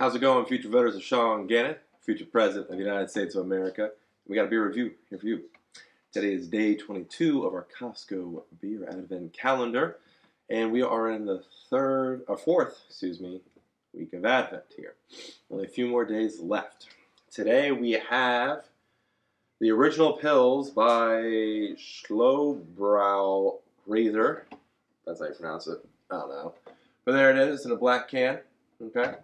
How's it going, future voters of Sean Gannett, future president of the United States of America? We got a beer review here for you. Today is day 22 of our Costco beer advent calendar, and we are in the fourth week of Advent here. Only a few more days left. Today we have the Original Pils by Schlaubrauer. That's how you pronounce it. I don't know. But there it is in a black can. Okay.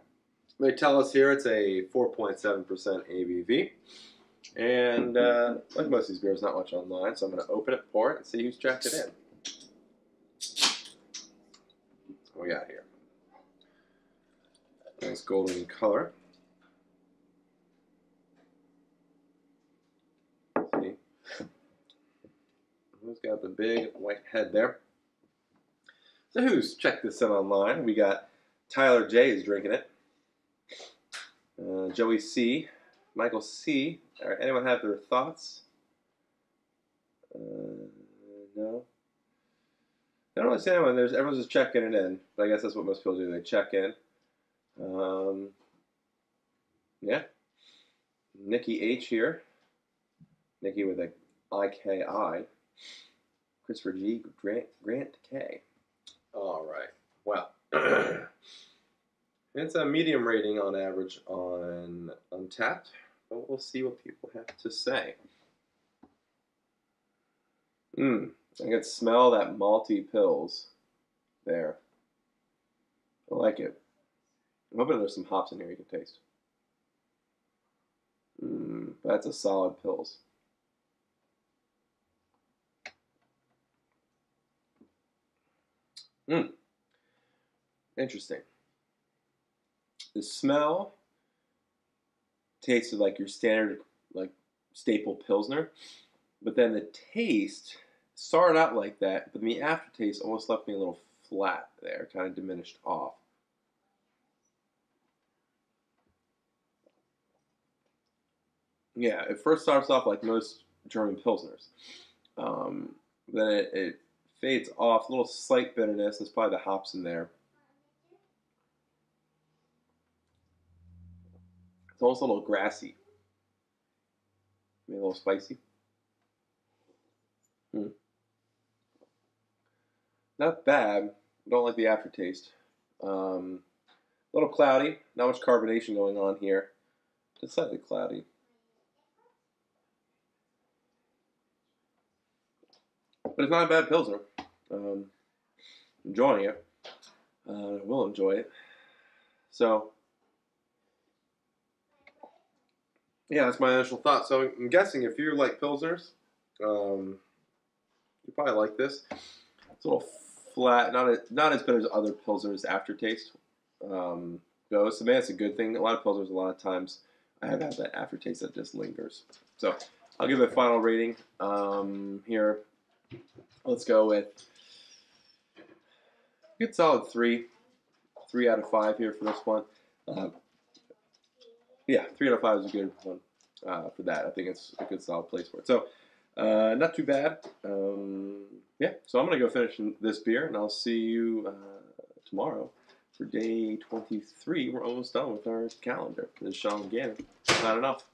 They tell us here it's a 4.7% ABV. And like most of these beers, not much online, so I'm going to open it, pour it, and see who's checked it in. What we got here? Nice golden color. See? Who's got the big white head there? So who's checked this in online? We got Tyler J is drinking it. Joey C. Michael C. All right, anyone have their thoughts? No. I don't really see anyone. Everyone's just checking it in. But I guess that's what most people do. They check in. Yeah. Nikki H here. Nikki with a I-K-I. Christopher G. Grant K. All right. Well. It's a medium rating on average on Untappd, but we'll see what people have to say. I can smell that malty pills there. I like it. I'm hoping there's some hops in here you can taste. That's a solid pills. Interesting. The smell tasted like your standard, like, staple Pilsner, but then the taste started out like that, but the aftertaste almost left me a little flat there, kind of diminished off. Yeah, it first starts off like most German Pilsners. Then it fades off, a little slight bitterness. There's probably the hops in there. It's almost a little grassy, maybe a little spicy. Not bad. I don't like the aftertaste. A little cloudy. Not much carbonation going on here. Just slightly cloudy. But it's not a bad Pilsner. Enjoying it. I will enjoy it. So. Yeah, that's my initial thought. So I'm guessing if you like Pilsners, you probably like this. It's a little flat, not as bitter as other Pilsners aftertaste goes. So maybe that's a good thing. A lot of Pilsners, a lot of times, I have had that aftertaste that just lingers. So I'll give it a final rating here. Let's go with a good solid 3 out of 5 here for this one. Yeah, 3 out of 5 is a good one for that. I think it's a good solid place for it. So, not too bad. Yeah, so I'm going to go finish this beer, and I'll see you tomorrow for day 23. We're almost done with our calendar. This is Sean Gannett. Not enough.